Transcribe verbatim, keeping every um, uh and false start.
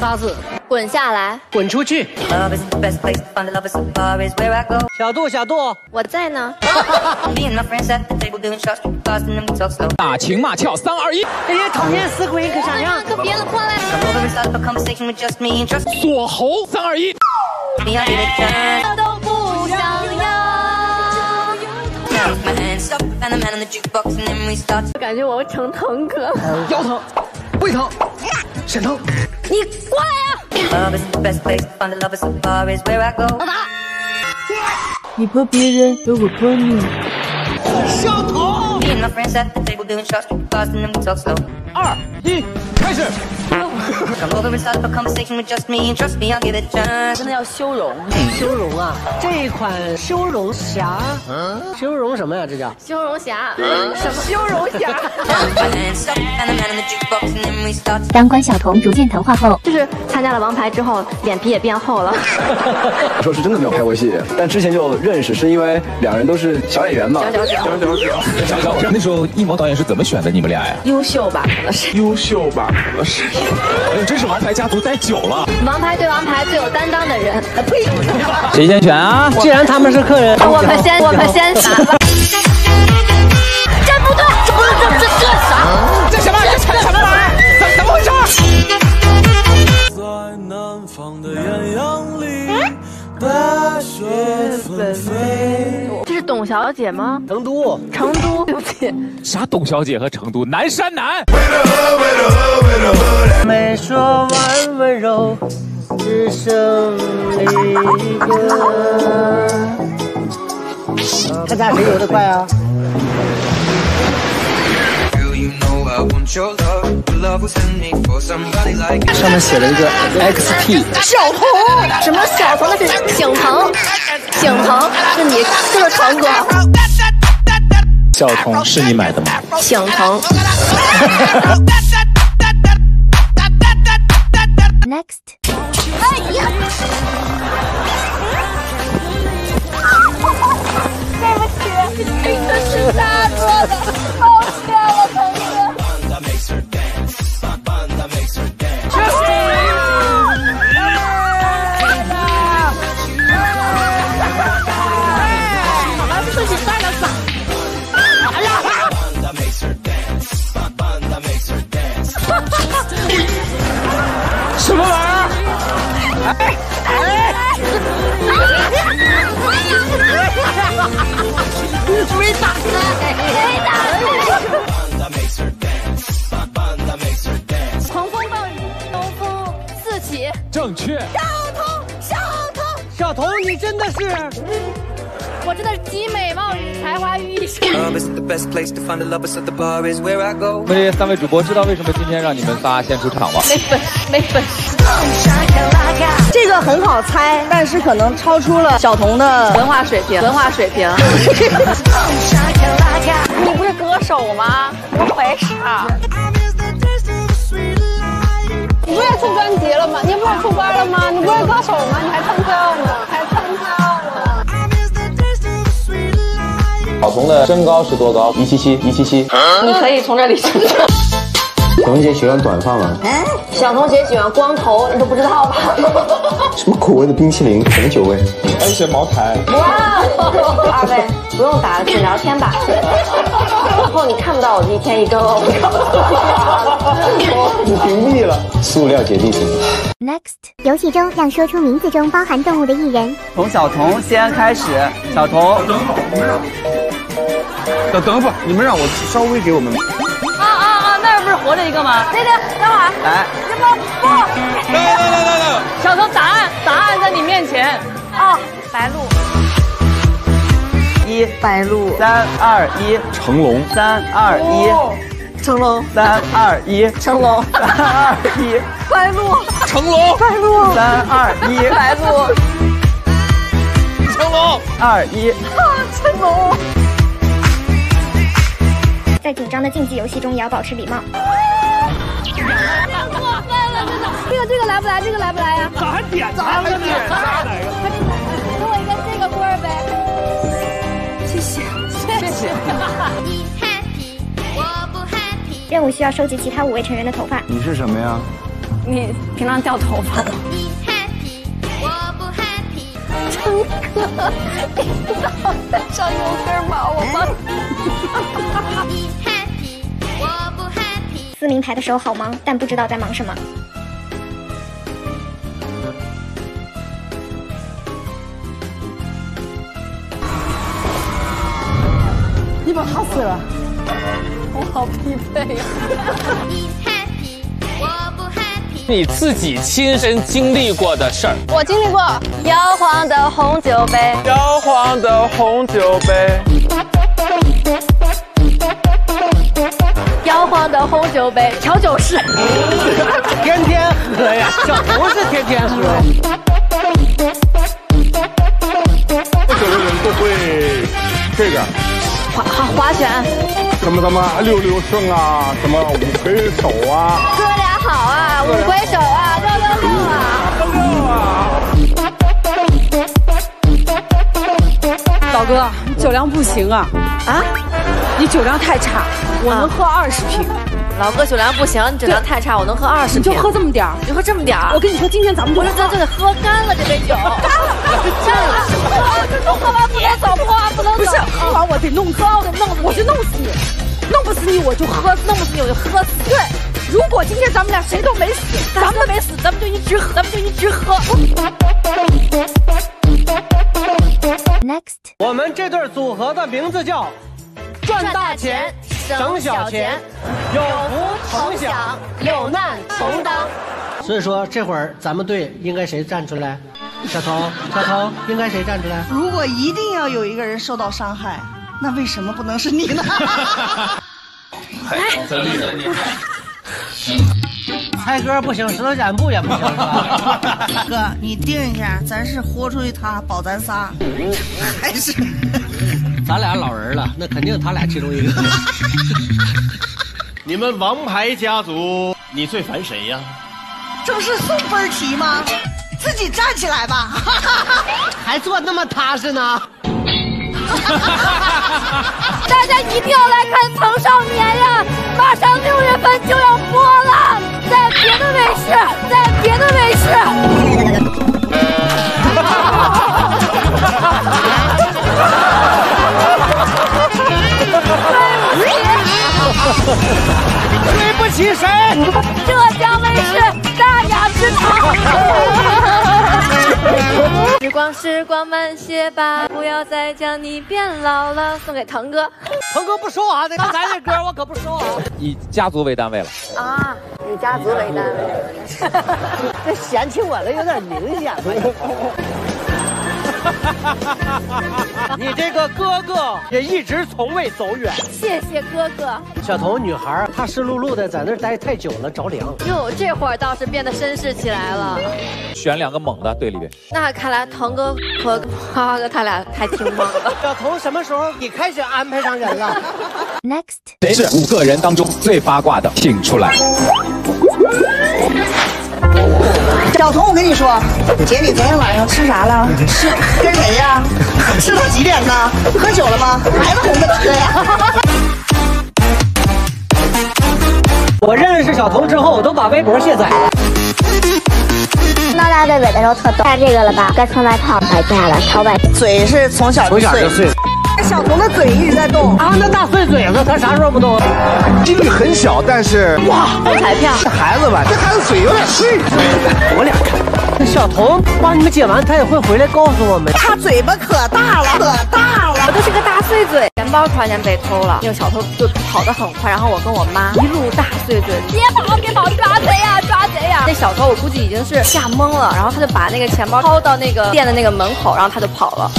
八字，滚下来，滚出去。小度，小度，我在呢。打情骂俏，三二一。哎呀，讨厌死鬼，可啥样？可别了，过来。锁喉，三二一。都不想要。感觉我成腾哥，腰疼，胃疼。 沈腾，你过来呀！老大，你泼别人，而我泼你。上头。二一，开始。真的要修容，修容啊！这一款修容侠，嗯，修容什么呀？这叫修容侠，什么修容侠？当关晓彤逐渐谈话后，就是参加了《王牌》之后，脸皮也变厚了。说是真的没有拍过戏，但之前就认识，是因为两人都是小演员嘛。小小小小小小小。那时候一毛导演是怎么选的你们俩呀？优秀吧，可能是。优秀吧，可能是。哎呦，真是《王牌》家族待久了。王牌对王牌最有担当的人。呸！谁先选啊？既然他们是客人，我们先我们先打吧。这不对，这这这这啥？ 这是董小姐吗？成都，成都，对不起。啥董小姐和成都？南山南。没说完温柔，只剩一个。看看谁游得快啊！ 上面写了一个 X T， 小鹏，什么小鹏？那是景鹏，景鹏是你，就是成哥。小鹏是你买的吗？景鹏。Next。哎呀！对不起，这是大哥的，抱歉了，腾哥。 什么玩意儿？哎哎！没打开，没打开！狂风暴雨，东风四起。正确。小童，小童，小童，你真的是，我真的是集美貌与才华于一身。所以三位主播知道为什么今天让你们仨先出场吗？没本事，没本事。这个很好猜，但是可能超出了小童的文化水平。文化水平。你不是歌手吗？怎么回事啊？你不是出专辑了吗？你不是出歌了吗？你不是歌手吗？你还唱歌呢？还唱歌呢？ 小童的身高是多高？一七七，一七七。你可以从这里生长。小童姐喜欢短发吗？哎，小童姐喜欢光头，你都不知道吧？什么口味的冰淇淋？什么酒味？而且茅台。哇！二位不用打了，请聊天吧。以后你看不到我一天一更哦。你屏蔽了。塑料姐弟情。Next， 游戏中让说出名字中包含动物的艺人。从小童先开始，小童。等等会儿，你们让我稍微给我们。啊啊啊！那儿不是活着一个吗？那个，等会儿。来。你不不。来来来来来。小童，答案答案在你面前。哦，白鹿。一白鹿。三二一。成龙。三二一。成龙。三二一。成龙。三二一。白鹿。成龙。白鹿。三二一。白鹿。成龙。二一。啊，成龙。 在紧张的竞技游戏中，也要保持礼貌。太过分了，这个这个来不来？这个来不来呀？咋还点咱了呢？咋来呀？给我一个这个棍儿呗。谢谢，谢谢。你 happy， 我不 happy。任务需要收集其他五位成员的头发。你是什么呀？你平常掉头发吗？你 happy， 我不 happy。张哥，你脑袋上有根毛，我帮你。你 happy， 我不 happy。撕名牌的时候好忙，但不知道在忙什么。 你把他死了，我好疲惫啊！你 happy， 我不 happy。你自己亲身经历过的事儿，我经历过。摇晃的红酒杯，摇晃的红酒杯，摇晃的红酒杯，调酒师。天天喝呀，小不是天天喝。不少的人都会这个。 滑滑旋，什么什么六六顺啊，什么五魁首啊，哥俩好啊，五魁首啊，六六六啊，六六啊。老哥，你酒量不行啊啊！你酒量太差，我能喝二十瓶。老哥酒量不行，你酒量太差，我能喝二十瓶。你就喝这么点儿，你就喝这么点儿。我跟你说，今天咱们不是咱就得喝干了这杯酒，干了，干了，这都喝完不能走，喝完不能走。 完我得弄死，我得弄死，我就弄死你，弄不死你我就喝，弄不死你我就喝死。对，如果今天咱们俩谁都没死，咱们没死，咱们就一直喝，咱们就一直喝。Next， 我们这对组合的名字叫赚大钱省小钱，有福同享，有难同当。所以说这会儿咱们队应该谁站出来？ 小童，小童，应该谁站出来？如果一定要有一个人受到伤害，那为什么不能是你呢？来，真厉害！猜歌不行，石头剪布也不行，是吧？哥，你定一下，咱是豁出去他保咱仨，还是？咱俩老人了，那肯定他俩其中一个。你们王牌家族，你最烦谁呀？这不是送分题吗？ 自己站起来吧，还坐那么踏实呢。大家一定要来看《曾少年》呀！马上六月份就要播了，在别的卫视，在别的卫视。对不起，对不起谁？浙江卫视《大雅之堂》。 时光，时光慢些吧，不要再将你变老了。送给腾哥，腾哥不收啊！刚才那歌我可不收啊！以家族为单位了啊，以家族为单位，这嫌弃我的有点明显了。你这个哥哥也一直从未走远。谢谢哥哥。小童女孩她湿漉漉的在那待太久了，着凉。哟，这会儿倒是变得绅士起来了。 选两个猛的队里边，那看来腾哥和花哥他俩还挺猛的。小童什么时候你开始安排上人了 ？Next， 谁是五个人当中最八卦的，请出来。小童，我跟你说，姐你昨天晚上吃啥了？吃跟谁呀？吃到几点呢？喝酒了吗？孩子哄着吃呀。我认识小童之后，我都把微博卸载了。 拉队尾的时候特逗，看这个了吧？该穿外套，摆架了，超摆。嘴是从小从小就碎。小童的嘴一直在动啊，那大碎嘴子，他啥时候不动？几率很小，但是哇，中彩票。这孩子吧，这孩子嘴有点碎。我俩看，这小童帮你们解完，他也会回来告诉我们。他嘴巴可大了，可大了，我都是个大碎嘴。钱包突然间被偷了，那个小偷就跑得很快，然后我跟我妈一路大碎嘴，别跑，别跑，抓贼呀，抓贼呀！那小偷我估计已经是吓懵了。 然后他就把那个钱包抛到那个店的那个门口，然后他就跑了。